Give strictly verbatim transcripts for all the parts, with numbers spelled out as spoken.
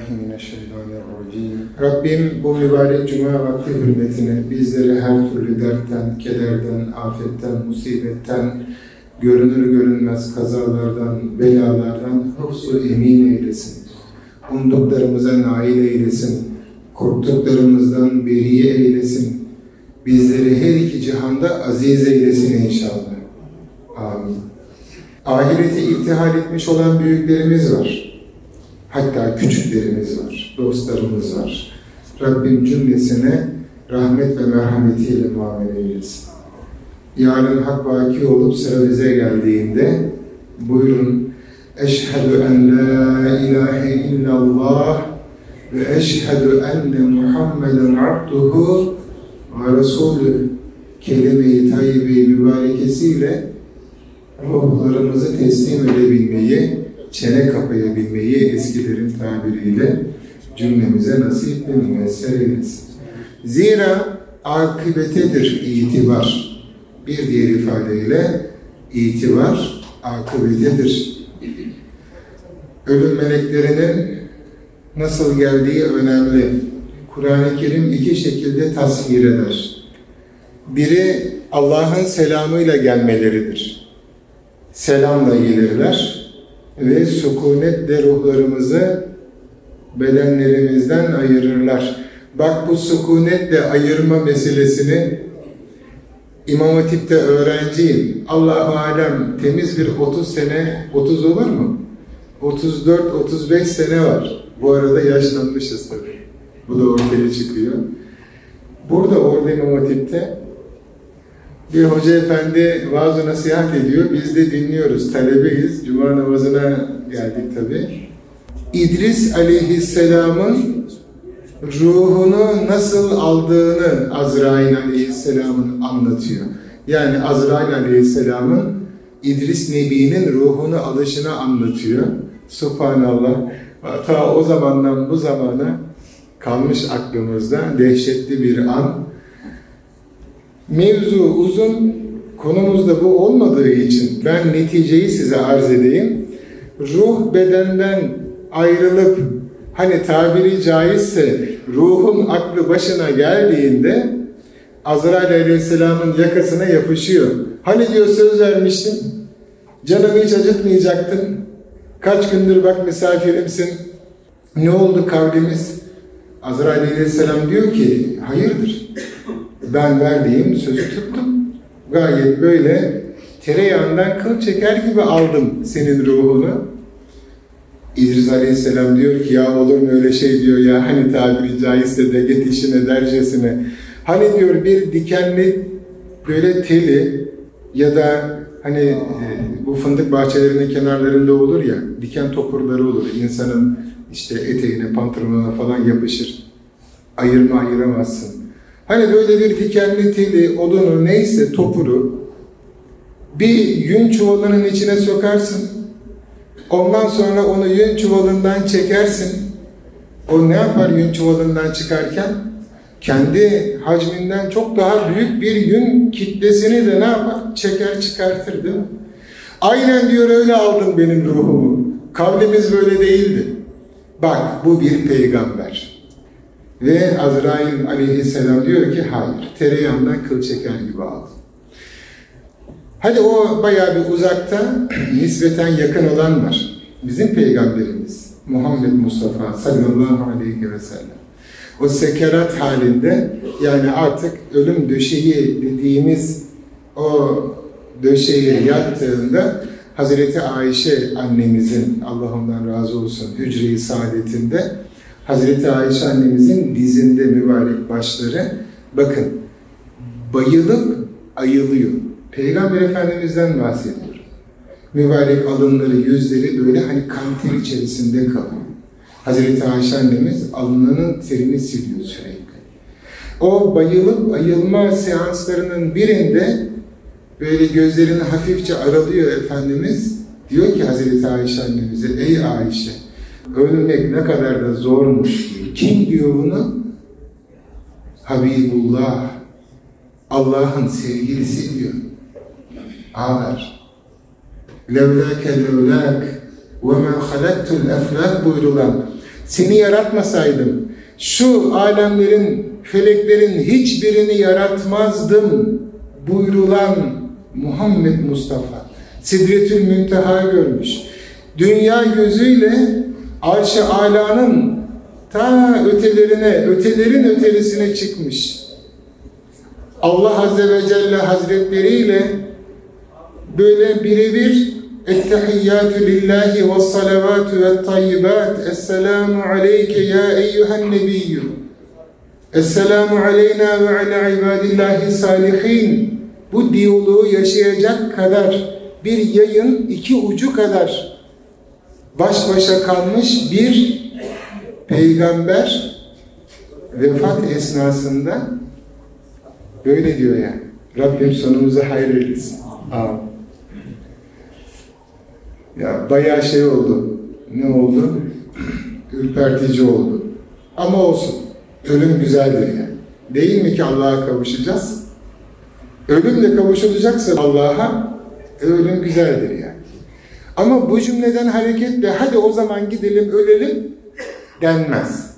Euzubillahimineşşeytanirracim. Rabbim bu mübarek cuma vakti hürmetine bizleri her türlü dertten, kederden, afetten, musibetten, görünür görünmez kazalardan, belalardan hıfz-ı emin eylesin. Umduklarımıza nail eylesin. Korktuklarımızdan beriye eylesin. Bizleri her iki cihanda aziz eylesin inşallah. Amin. Ahirete irtihal etmiş olan büyüklerimiz var. Hatta küçüklerimiz var, dostlarımız var. Rabbim cümlesine rahmet ve merhametiyle muamele eylesin. Yarın hak vaki olup sıra bize geldiğinde buyurun Eşhedü en la ilahe illallah ve eşhedü enne Muhammeden abduhu ve resulü kelime-i tayyibe-i mübarekesiyle ruhlarımızı teslim edebilmeyi, çene kapayabilmeyi eskilerin tabiriyle cümlemize nasip ve müyesser eylesin. Zira akıbetedir itibar. Bir diğer ifadeyle itibar akıbetedir. Ölüm meleklerinin nasıl geldiği önemli. Kur'an-ı Kerim iki şekilde tasvir eder. Biri Allah'ın selamıyla gelmeleridir. Selamla gelirler ve sükunetle ruhlarımızı bedenlerimizden ayırırlar. Bak bu sükunetle ayırma meselesini İmam Hatip'te öğrenciyim. Allah-u alem temiz bir otuz sene, otuz olur mu? otuz dört otuz beş sene var. Bu arada yaşlanmışız tabii. Bu da ortaya çıkıyor. Burada orada İmam Hatip'te bir hoca efendi vaaz-ı nasihat ediyor. Biz de dinliyoruz. Talebeyiz. Cuma namazına geldik tabii. İdris aleyhisselamın ruhunu nasıl aldığını Azrail aleyhisselamın anlatıyor. Yani Azrail aleyhisselamın İdris Nebi'nin ruhunu alışını anlatıyor. Subhanallah. Ta o zamandan bu zamana kalmış aklımızda dehşetli bir an. Mevzu uzun, konumuz da bu olmadığı için ben neticeyi size arz edeyim. Ruh bedenden ayrılıp, hani tabiri caizse ruhun aklı başına geldiğinde Azrail Aleyhisselam'ın yakasına yapışıyor. Hani diyor söz vermiştim, canımı hiç acıtmayacaktın, kaç gündür bak misafirimsin, ne oldu kavlimiz? Azrail Aleyhisselam diyor ki hayırdır, ben verdiğim sözü tuttum, gayet böyle tereyağından kıl çeker gibi aldım senin ruhunu. İdris Aleyhisselam diyor ki ya olur mu öyle şey diyor ya, hani tabiri caizse de get işine dercesine. Hani diyor bir dikenli böyle teli ya da hani e, bu fındık bahçelerinin kenarlarında olur ya, diken topurları olur. İnsanın işte eteğine, pantolonuna falan yapışır. Ayırma ayıramazsın. Hani böyle bir dikenli teli, odunu neyse topuru bir yün çuvalının içine sokarsın. Ondan sonra onu yün çuvalından çekersin. O ne yapar yün çuvalından çıkarken? Kendi hacminden çok daha büyük bir yün kitlesini de ne yapar? Çeker çıkartır değil mi? Aynen diyor öyle aldın benim ruhumu. Kavlimiz böyle değildi. Bak bu bir peygamber. Ve Azrail aleyhisselam diyor ki hayır, tereyağından kıl çeker gibi aldın. Hadi o bayağı bir uzakta, nispeten yakın olan var. Bizim peygamberimiz Muhammed Mustafa sallallahu aleyhi ve sellem. O sekerat halinde, yani artık ölüm döşeği dediğimiz o döşeğe yattığında Hazreti Ayşe annemizin, Allah ondan razı olsun, hücre-i saadetinde Hazreti Ayşe annemizin dizinde mübarek başları, bakın bayılıp ayılıyor. Peygamber Efendimiz'den bahsediyor. Mübarek alınları, yüzleri böyle hani kan ter içerisinde kalıyor. Hazreti Ayşe annemiz alnının terini siliyor sürekli. O bayılıp ayılma seanslarının birinde böyle gözlerini hafifçe aralıyor Efendimiz. Diyor ki Hazreti Ayşe annemize, ey Ayşe ölmek ne kadar da zormuş diyor. Kim diyor bunu? Habibullah, Allah'ın sevgilisi diyor. Ağlar. Levlâke levlâk ve men halettul eflâk buyrulan seni yaratmasaydım, şu alemlerin, feleklerin hiçbirini yaratmazdım buyrulan Muhammed Mustafa, Sidretül Münteha'yı görmüş. Dünya gözüyle Arş-ı Ala'nın ta ötelerine, ötelerin ötelisine çıkmış. Allah Azze ve Celle Hazretleriyle böyle birebir ettehiyyatü lillahi ve salavatü ve tayyibat esselamu aleyke ya eyyühen nebiyyü esselamu aleyna ve ala ibadillahi salihin bu diyaloğu yaşayacak kadar bir yayın iki ucu kadar baş başa kalmış bir peygamber vefat esnasında böyle diyor ya. Yani. Rabbim sonumuzu hayır eylesin. Amin. Ya bayağı şey oldu. Ne oldu? Ürpertici oldu. Ama olsun. Ölüm güzeldir yani. Değil mi ki Allah'a kavuşacağız? Ölümle kavuşulacaksa Allah'a ölüm güzeldir yani. Ama bu cümleden hareketle hadi o zaman gidelim ölelim denmez.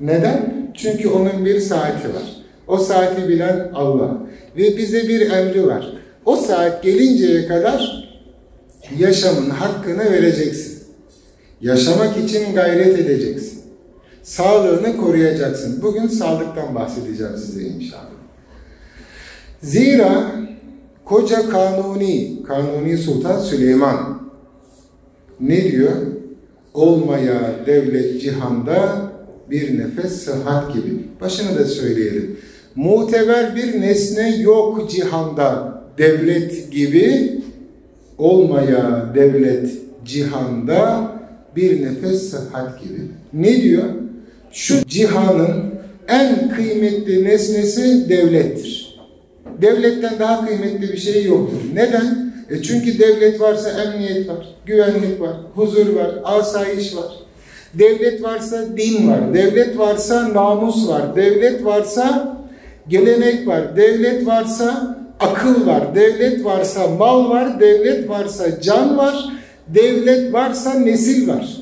Neden? Çünkü onun bir saati var. O saati bilen Allah. Ve bize bir emri var. O saat gelinceye kadar yaşamın hakkını vereceksin. Yaşamak için gayret edeceksin. Sağlığını koruyacaksın. Bugün sağlıktan bahsedeceğim size inşallah. Zira koca Kanuni, Kanuni Sultan Süleyman ne diyor? Olmaya devlet cihanda bir nefes sıhhat gibi. Başını da söyleyelim. Muteber bir nesne yok cihanda devlet gibi. Olmaya devlet cihanda bir nefes sıhhat gibi. Ne diyor? Şu cihanın en kıymetli nesnesi devlettir. Devletten daha kıymetli bir şey yoktur. Neden? E çünkü devlet varsa emniyet var, güvenlik var, huzur var, asayiş var. Devlet varsa din var, devlet varsa namus var, devlet varsa gelenek var, devlet varsa akıl var, devlet varsa mal var, devlet varsa can var, devlet varsa nesil var.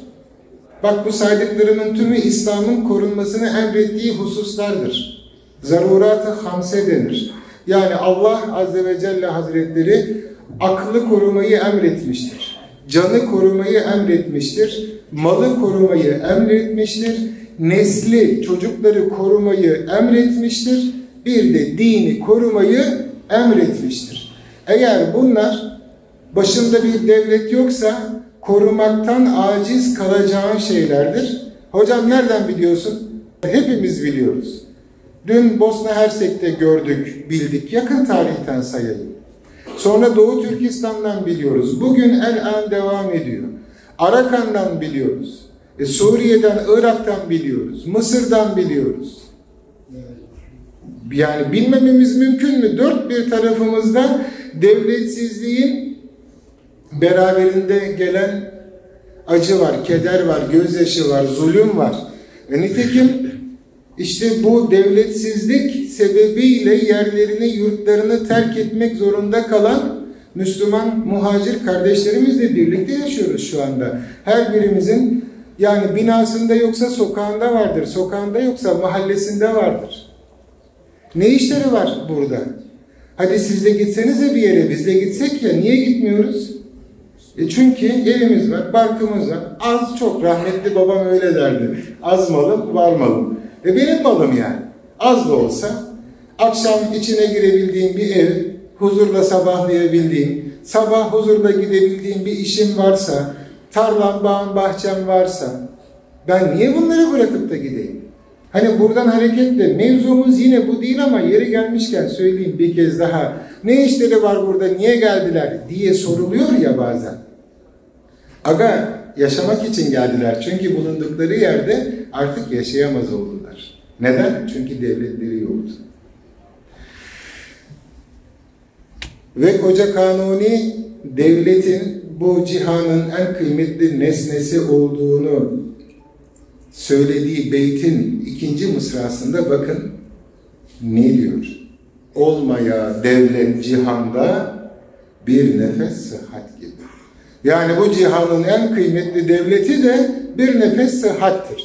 Bak bu saydıklarımın tümü İslam'ın korunmasını emrettiği hususlardır. Zarurat-ı Hamse denir. Yani Allah Azze ve Celle Hazretleri aklı korumayı emretmiştir. Canı korumayı emretmiştir. Malı korumayı emretmiştir. Nesli, çocukları korumayı emretmiştir. Bir de dini korumayı emretmiştir. Eğer bunlar başında bir devlet yoksa korumaktan aciz kalacağın şeylerdir. Hocam nereden biliyorsun? Hepimiz biliyoruz. Dün Bosna Hersek'te gördük, bildik. Yakın tarihten sayalım. Sonra Doğu Türkistan'dan biliyoruz. Bugün el-an devam ediyor. Arakan'dan biliyoruz. E, Suriye'den, Irak'tan biliyoruz. Mısır'dan biliyoruz. Yani bilmememiz mümkün mü? Dört bir tarafımızda devletsizliğin beraberinde gelen acı var, keder var, gözyaşı var, zulüm var. E, nitekim işte bu devletsizlik sebebiyle yerlerini, yurtlarını terk etmek zorunda kalan Müslüman muhacir kardeşlerimizle birlikte yaşıyoruz şu anda. Her birimizin yani binasında yoksa sokağında vardır, sokağında yoksa mahallesinde vardır. Ne işleri var burada? Hadi siz de gitsenize bir yere, biz de gitsek ya, niye gitmiyoruz? E çünkü evimiz var, barkımız var, az çok, rahmetli babam öyle derdi, az malım var malım. E benim malım yani, az da olsa, akşam içine girebildiğim bir ev, huzurla sabahlayabildiğim, sabah huzurla gidebildiğim bir işim varsa, tarlam, bağım, bahçem varsa, ben niye bunları bırakıp da gideyim? Hani buradan hareketle, mevzumuz yine bu değil ama yeri gelmişken söyleyeyim bir kez daha, ne işleri var burada, niye geldiler diye soruluyor ya bazen. Aga, yaşamak için geldiler çünkü bulundukları yerde artık yaşayamaz oldular. Neden? Çünkü devletleri yoktu. Ve koca Kanuni devletin bu cihanın en kıymetli nesnesi olduğunu söylediği beytin ikinci mısrasında bakın ne diyor? Olmaya devlet cihanda bir nefes sıhhat gibi. Yani bu cihanın en kıymetli devleti de bir nefes sıhhattir.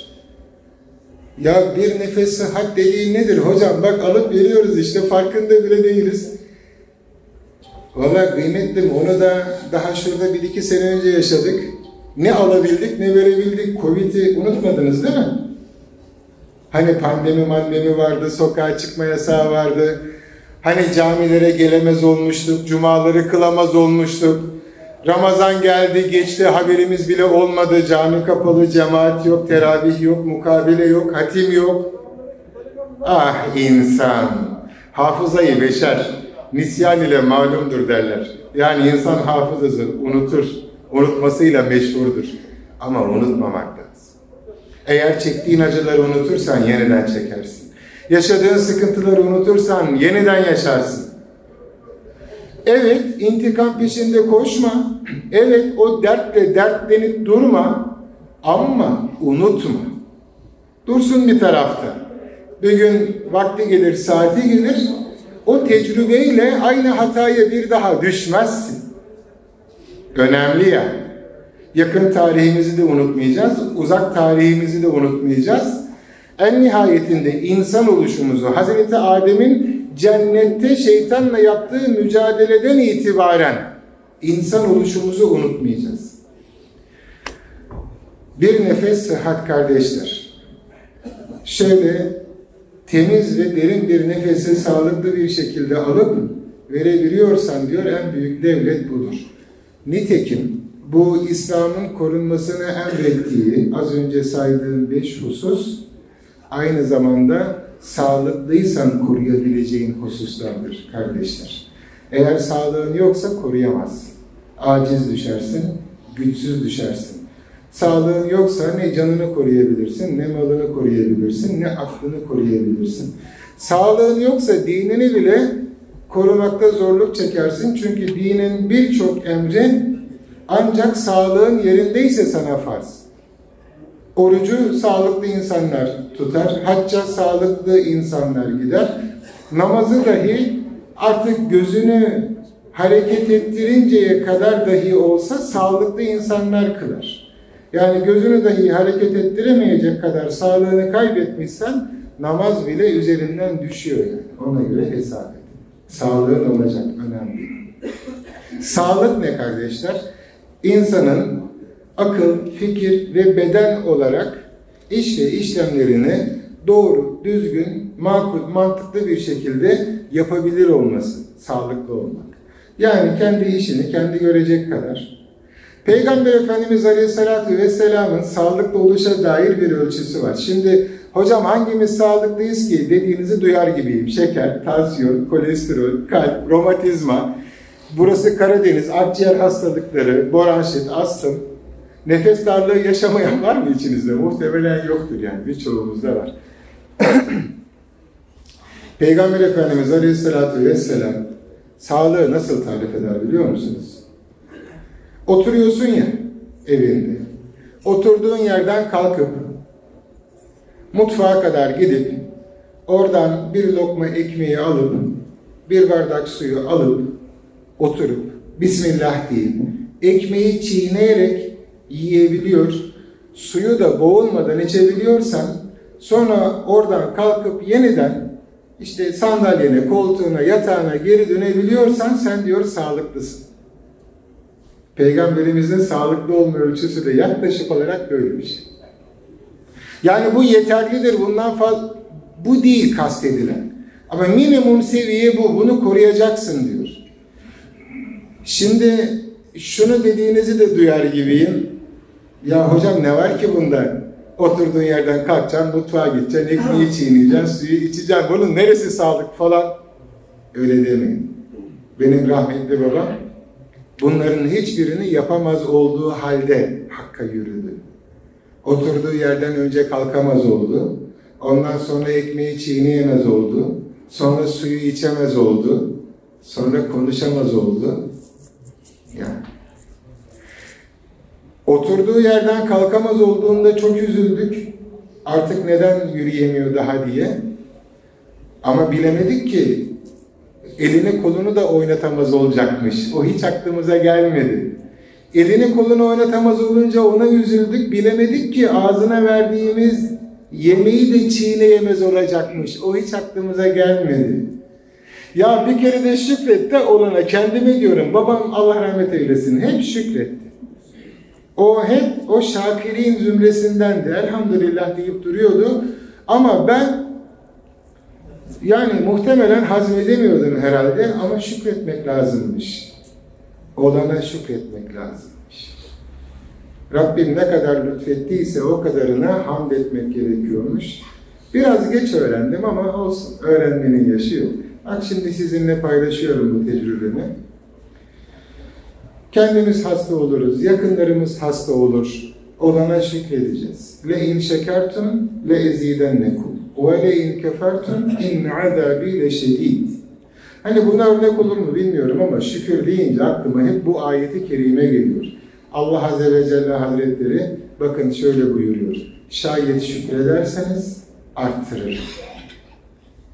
Ya bir nefes sıhhat dediğin nedir hocam? Bak alıp veriyoruz işte, farkında bile değiliz. Vallahi kıymetlim, onu da daha şurada bir iki sene önce yaşadık. Ne alabildik ne verebildik. Covid'i unutmadınız değil mi? Hani pandemi mandemi vardı, sokağa çıkma yasağı vardı. Hani camilere gelemez olmuştuk, cumaları kılamaz olmuştuk. Ramazan geldi, geçti, haberimiz bile olmadı. Cami kapalı, cemaat yok, teravih yok, mukabele yok, hatim yok. Ah insan, hafızayı beşer, nisyan ile malumdur derler. Yani insan hafızası unutur, unutmasıyla meşhurdur. Ama unutmamak lazım. Eğer çektiğin acıları unutursan yeniden çekersin. Yaşadığın sıkıntıları unutursan yeniden yaşarsın. Evet, intikam peşinde koşma. Evet, o dertle dertlenip durma. Ama unutma. Dursun bir tarafta. Bir gün vakti gelir, saati gelir. O tecrübeyle aynı hataya bir daha düşmezsin. Önemli ya. Yakın tarihimizi de unutmayacağız. Uzak tarihimizi de unutmayacağız. En nihayetinde insan oluşumuzu Hazreti Adem'in cennette şeytanla yaptığı mücadeleden itibaren insan oluşumuzu unutmayacağız. Bir nefes sıhhat kardeşler. Şöyle temiz ve derin bir nefesi sağlıklı bir şekilde alıp verebiliyorsan diyor, en büyük devlet budur. Nitekim bu İslam'ın korunmasını emrettiği az önce saydığım beş husus aynı zamanda sağlıklıysan koruyabileceğin hususlardır kardeşler. Eğer sağlığın yoksa koruyamazsın. Aciz düşersin, güçsüz düşersin. Sağlığın yoksa ne canını koruyabilirsin, ne malını koruyabilirsin, ne aklını koruyabilirsin. Sağlığın yoksa dinini bile korumakta zorluk çekersin. Çünkü dinin birçok emri ancak sağlığın yerindeyse sana farz. Orucu sağlıklı insanlar tutar, hacca sağlıklı insanlar gider. Namazı dahi artık gözünü hareket ettirinceye kadar dahi olsa sağlıklı insanlar kılar. Yani gözünü dahi hareket ettiremeyecek kadar sağlığını kaybetmişsen namaz bile üzerinden düşüyor yani. Ona göre hesap edin. Sağlığın olacak, önemli. Sağlık ne kardeşler? İnsanın akıl, fikir ve beden olarak iş ve işlemlerini doğru, düzgün, makul, mantıklı bir şekilde yapabilir olması, sağlıklı olmak. Yani kendi işini kendi görecek kadar. Peygamber Efendimiz Aleyhisselatü Vesselam'ın sağlıklı oluşa dair bir ölçüsü var. Şimdi hocam hangimiz sağlıklıyız ki dediğinizi duyar gibiyim. Şeker, tansiyon, kolesterol, kalp, romatizma, burası Karadeniz, akciğer hastalıkları, bronşit, astım. Nefes darlığı yaşamayan var mı içinizde? Muhtemelen yoktur yani. Birçoğumuzda var. Peygamber Efendimiz Aleyhisselatü Vesselam sağlığı nasıl tarif eder biliyor musunuz? Oturuyorsun ya evinde. Oturduğun yerden kalkıp mutfağa kadar gidip oradan bir lokma ekmeği alıp bir bardak suyu alıp oturup Bismillah deyip ekmeği çiğneyerek yiyebiliyor, suyu da boğulmadan içebiliyorsan, sonra oradan kalkıp yeniden işte sandalyene, koltuğuna, yatağına geri dönebiliyorsan sen diyor sağlıklısın. Peygamberimizin sağlıklı olma ölçüsü de yaklaşık olarak böyle bir şey. Yani bu yeterlidir, bundan fazla bu değil kastedilen. Ama minimum seviye bu, bunu koruyacaksın diyor. Şimdi şunu dediğinizi de duyar gibiyim. Ya hocam ne var ki bunda? Oturduğun yerden kalkacaksın, mutfağa gideceksin, ekmeği çiğneyeceksin, suyu içeceksin. Bunun neresi sağlık falan? Öyle demeyin. Benim rahmetli babam bunların hiçbirini yapamaz olduğu halde Hakk'a yürüdü. Oturduğu yerden önce kalkamaz oldu. Ondan sonra ekmeği çiğneyemez oldu. Sonra suyu içemez oldu. Sonra konuşamaz oldu. Yani. Oturduğu yerden kalkamaz olduğunda çok üzüldük. Artık neden yürüyemiyor daha diye. Ama bilemedik ki elini kolunu da oynatamaz olacakmış. O hiç aklımıza gelmedi. Elini kolunu oynatamaz olunca ona üzüldük. Bilemedik ki ağzına verdiğimiz yemeği de çiğneyemez olacakmış. O hiç aklımıza gelmedi. Ya bir kere de şükret de olana. Kendime diyorum, babam Allah rahmet eylesin hep şükretti. O hep o şakirin zümresindendi. Elhamdülillah deyip duruyordu. Ama ben yani muhtemelen hazmedemiyordum herhalde, ama şükretmek lazımmış. Olana şükretmek lazımmış. Rabbim ne kadar lütfettiyse o kadarına hamd etmek gerekiyormuş. Biraz geç öğrendim ama olsun, öğrenmenin yaşı yok. Bak şimdi sizinle paylaşıyorum bu tecrübemi. Kendimiz hasta oluruz, yakınlarımız hasta olur. Olana şükredeceğiz. Le in şekertum le ezidennekum. Ve le in kefertum in azabi le şedid. Hani buna örnek olur mu bilmiyorum ama şükür deyince aklıma hep bu ayeti kerime geliyor. Allah Azze ve Celle Hazretleri bakın şöyle buyuruyor. Şayet şükrederseniz arttırırım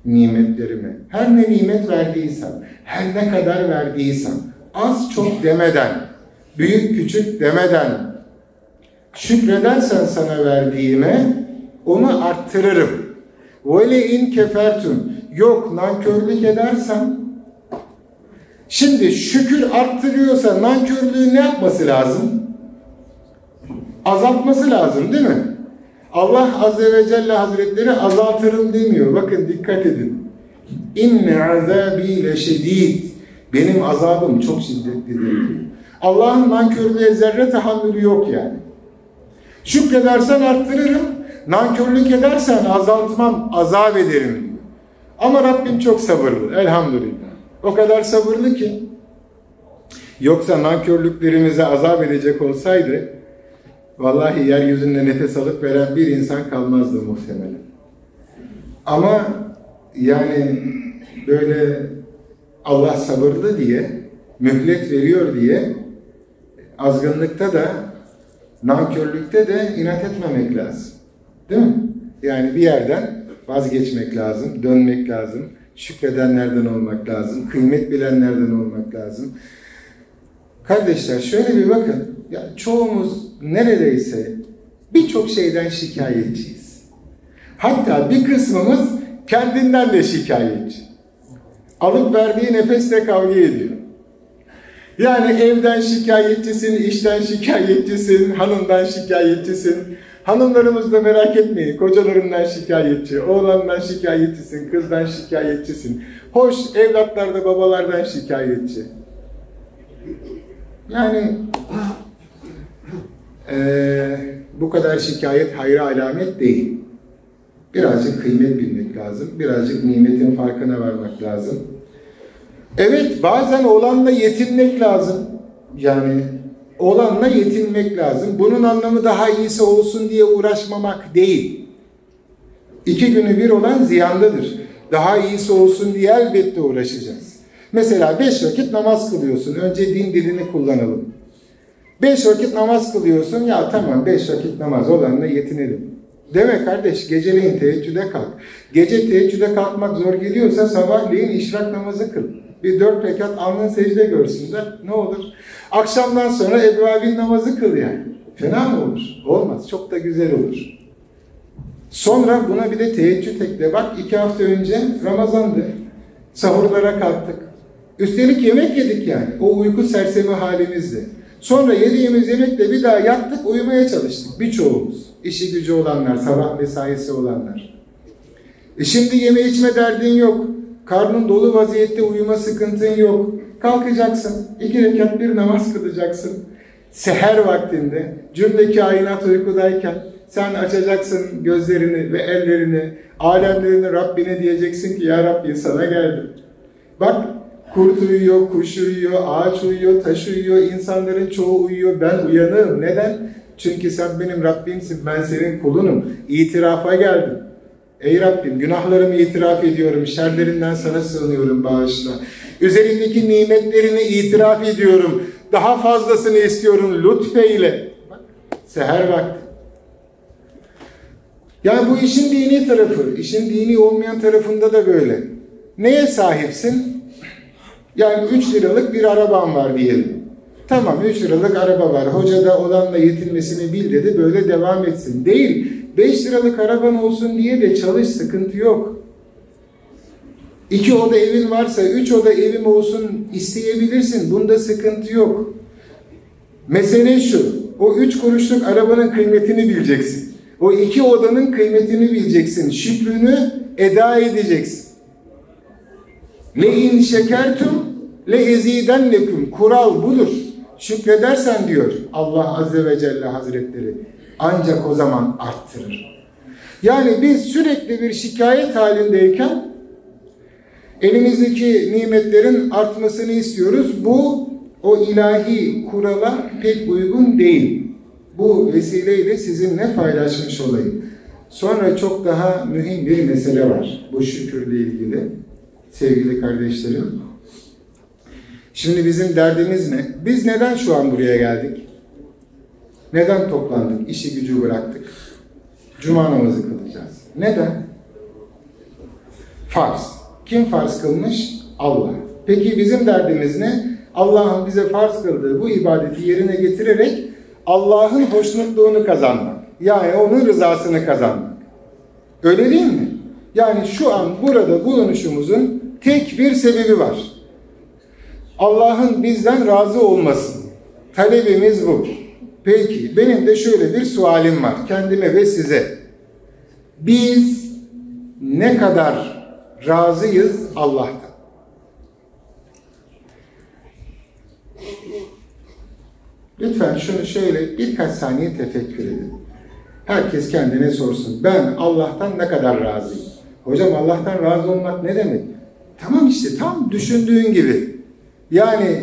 nimetlerimi. Her ne nimet verdiysem, her ne kadar verdiysem, az çok demeden, büyük küçük demeden, şükredersen sana verdiğime onu arttırırım. Vele in kefertum. Yok nankörlük edersen. Şimdi şükür arttırıyorsa nankörlüğü ne yapması lazım? Azaltması lazım değil mi? Allah Azze ve Celle Hazretleri azaltırım demiyor. Bakın dikkat edin. İnne azâbî leşedîd. Benim azabım çok şiddetlidir. Allah'ın nankörlüğe zerre tahammülü yok yani. Şükredersen arttırırım, nankörlük edersen azaltmam, azap ederim diyor. Ama Rabbim çok sabırlı, elhamdülillah. O kadar sabırlı ki, yoksa nankörlüklerimize azap edecek olsaydı, vallahi yeryüzünde nefes alıp veren bir insan kalmazdı muhtemelen. Ama yani böyle Allah sabırlı diye, mühlet veriyor diye, azgınlıkta da, nankörlükte de inat etmemek lazım. Değil mi? Yani bir yerden vazgeçmek lazım, dönmek lazım, şükredenlerden olmak lazım, kıymet bilenlerden olmak lazım. Kardeşler şöyle bir bakın, ya çoğumuz neredeyse birçok şeyden şikayetçiyiz. Hatta bir kısmımız kendinden de şikayetçi. Alıp verdiği nefesle kavga ediyor. Yani evden şikayetçisin, işten şikayetçisin, hanımdan şikayetçisin. Hanımlarımız da merak etmeyin, kocalarından şikayetçi, oğlandan şikayetçisin, kızdan şikayetçisin. Hoş, evlatlar da babalardan şikayetçi. Yani e, bu kadar şikayet hayra alamet değil. Birazcık kıymet bilmek lazım, birazcık nimetin farkına varmak lazım. Evet, bazen olanla yetinmek lazım. Yani olanla yetinmek lazım. Bunun anlamı daha iyisi olsun diye uğraşmamak değil. İki günü bir olan ziyandadır. Daha iyisi olsun diye elbette uğraşacağız. Mesela beş vakit namaz kılıyorsun. Önce din dilini kullanalım. Beş vakit namaz kılıyorsun. Ya tamam, beş vakit namaz, olanla yetinelim. Deme kardeş, geceleyin teheccüde kalk. Gece teheccüde kalkmak zor geliyorsa sabahleyin işrak namazı kıl. Bir dört rekat alnın secde görsünler. Ne olur? Akşamdan sonra Ebravin namazı kıl yani. Fena mı olur? Olmaz. Çok da güzel olur. Sonra buna bir de teheccüd ekle. Bak iki hafta önce Ramazan'dı. Sahurlara kalktık. Üstelik yemek yedik yani. O uyku sersemi halimizdi. Sonra yediğimiz yemekle bir daha yattık, uyumaya çalıştık. Birçoğumuz. İşi gücü olanlar, sabah mesaisi olanlar. E şimdi yeme içme derdin yok. Karnın dolu vaziyette uyuma sıkıntın yok. Kalkacaksın, iki rekat bir namaz kılacaksın. Seher vaktinde, cümle kainat uykudayken sen açacaksın gözlerini ve ellerini, alemlerini Rabbine diyeceksin ki ya Rabbi sana geldim. Bak kurt uyuyor, kuş uyuyor, ağaç uyuyor, taş uyuyor, insanların çoğu uyuyor, ben uyanığım. Neden? Çünkü sen benim Rabbimsin, ben senin kulunum. İtirafa geldim. Ey Rabbim, günahlarımı itiraf ediyorum, şerlerinden sana sığınıyorum, bağışla. Üzerindeki nimetlerini itiraf ediyorum, daha fazlasını istiyorum, lütfeyle. Bak, seher vakti. Yani bu işin dini tarafı, işin dini olmayan tarafında da böyle. Neye sahipsin? Yani üç liralık bir araban var diyelim. Tamam üç liralık araba var, hoca da olanla yetinmesini bil dedi, böyle devam etsin. Değil, beş liralık araban olsun diye de çalış, sıkıntı yok. iki oda evin varsa üç oda evim olsun isteyebilirsin, bunda sıkıntı yok. Mesele şu, o üç kuruşluk arabanın kıymetini bileceksin. O iki odanın kıymetini bileceksin, şükrünü eda edeceksin. Le in şekertum le ezidennekum, kural budur. Şükredersen diyor Allah Azze ve Celle Hazretleri, ancak o zaman arttırır. Yani biz sürekli bir şikayet halindeyken elimizdeki nimetlerin artmasını istiyoruz. Bu o ilahi kurala pek uygun değil. Bu vesileyle sizinle paylaşmış olayım. Sonra çok daha mühim bir mesele var bu şükürle ilgili sevgili kardeşlerim. Şimdi bizim derdimiz ne? Biz neden şu an buraya geldik? Neden toplandık? İşi gücü bıraktık. Cuma namazı kılacağız. Neden? Farz. Kim farz kılmış? Allah. Peki bizim derdimiz ne? Allah'ın bize farz kıldığı bu ibadeti yerine getirerek Allah'ın hoşnutluğunu kazanmak. Yani onun rızasını kazanmak. Öyle değil mi? Yani şu an burada bulunuşumuzun tek bir sebebi var. Allah'ın bizden razı olmasın. Talebimiz bu. Peki benim de şöyle bir sualim var kendime ve size. Biz ne kadar razıyız Allah'tan? Lütfen şunu şöyle birkaç saniye tefekkür edin. Herkes kendine sorsun. Ben Allah'tan ne kadar razıyım? Hocam Allah'tan razı olmak ne demek? Tamam işte tam düşündüğün gibi. Yani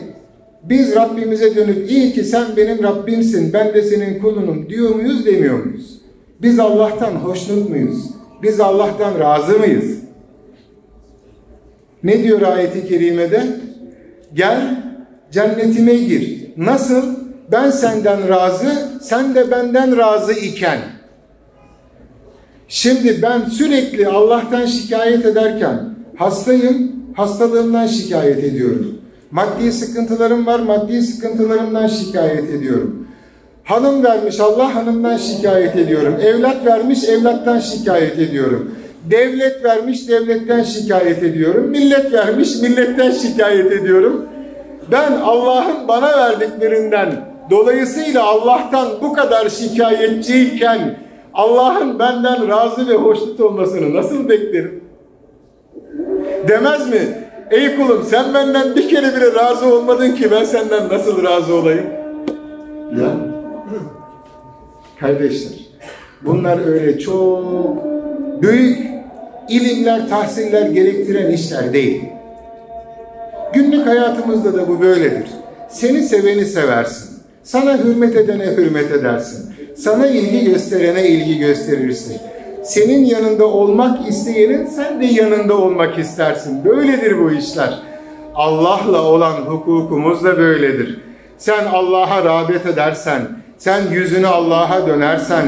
biz Rabbimize dönüp iyi ki sen benim Rabbimsin, ben de senin kulunum diyor muyuz, demiyor muyuz? Biz Allah'tan hoşnut muyuz? Biz Allah'tan razı mıyız? Ne diyor ayet-i kerimede? Gel cennetime gir. Nasıl? Ben senden razı, sen de benden razı iken. Şimdi ben sürekli Allah'tan şikayet ederken hastayım, hastalığımdan şikayet ediyorum. Maddi sıkıntılarım var, maddi sıkıntılarımdan şikayet ediyorum. Hanım vermiş Allah, hanımdan şikayet ediyorum. Evlat vermiş, evlattan şikayet ediyorum. Devlet vermiş, devletten şikayet ediyorum. Millet vermiş, milletten şikayet ediyorum. Ben Allah'ın bana verdiklerinden, dolayısıyla Allah'tan bu kadar şikayetçiyken Allah'ın benden razı ve hoşnut olmasını nasıl beklerim? Demez mi? Ey kulum sen benden bir kere bile razı olmadın ki ben senden nasıl razı olayım? Ya. Kardeşler, bunlar öyle çok büyük ilimler, tahsiller gerektiren işler değil. Günlük hayatımızda da bu böyledir. Seni seveni seversin. Sana hürmet edene hürmet edersin. Sana ilgi gösterene ilgi gösterirsin. Senin yanında olmak isteyenin sen de yanında olmak istersin. Böyledir bu işler. Allah'la olan hukukumuz da böyledir. Sen Allah'a rağbet edersen, sen yüzünü Allah'a dönersen,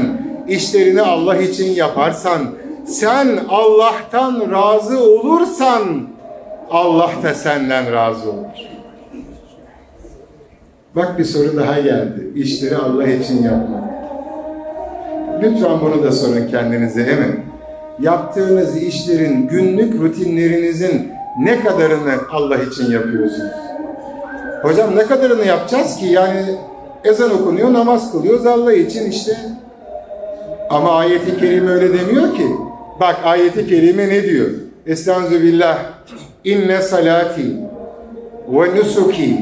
işlerini Allah için yaparsan, sen Allah'tan razı olursan, Allah da senden razı olur. Bak bir soru daha geldi. İşleri Allah için yapmak. Lütfen bunu da sorun kendinize hemen. Yaptığınız işlerin, günlük rutinlerinizin ne kadarını Allah için yapıyorsunuz? Hocam ne kadarını yapacağız ki? Yani ezan okunuyor, namaz kılıyoruz Allah için işte. Ama ayet-i kerime öyle demiyor ki. Bak ayet-i kerime ne diyor? Estağfirullah. İnne salati ve nusuki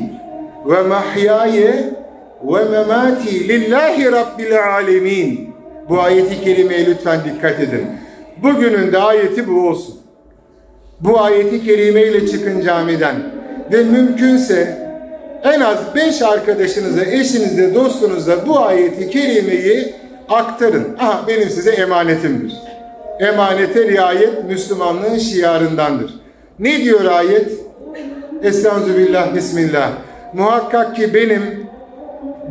ve mahyaye ve memati lillahi rabbil alemin. Bu ayeti kerimeye lütfen dikkat edin. Bugünün de ayeti bu olsun. Bu ayeti kerimeyle çıkın camiden ve mümkünse en az beş arkadaşınıza, eşinizle, dostunuzla bu ayeti kerimeyi aktarın. Aha benim size emanetimdir. Emanete riayet Müslümanlığın şiarındandır. Ne diyor ayet? Estağfirullah, bismillah. Muhakkak ki benim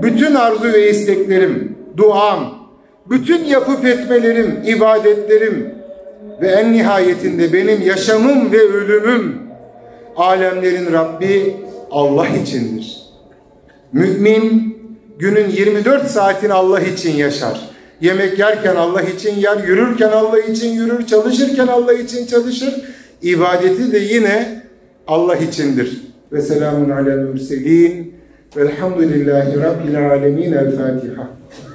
bütün arzu ve isteklerim, duam, bütün yapıp etmelerim, ibadetlerim ve en nihayetinde benim yaşamım ve ölümüm alemlerin Rabbi Allah içindir. Mümin günün yirmi dört saatini Allah için yaşar. Yemek yerken Allah için yer, yürürken Allah için yürür, çalışırken Allah için çalışır. İbadeti de yine Allah içindir. Ve selamun alel mürselin. Velhamdülillahi Rabbil alemin. El Fatiha.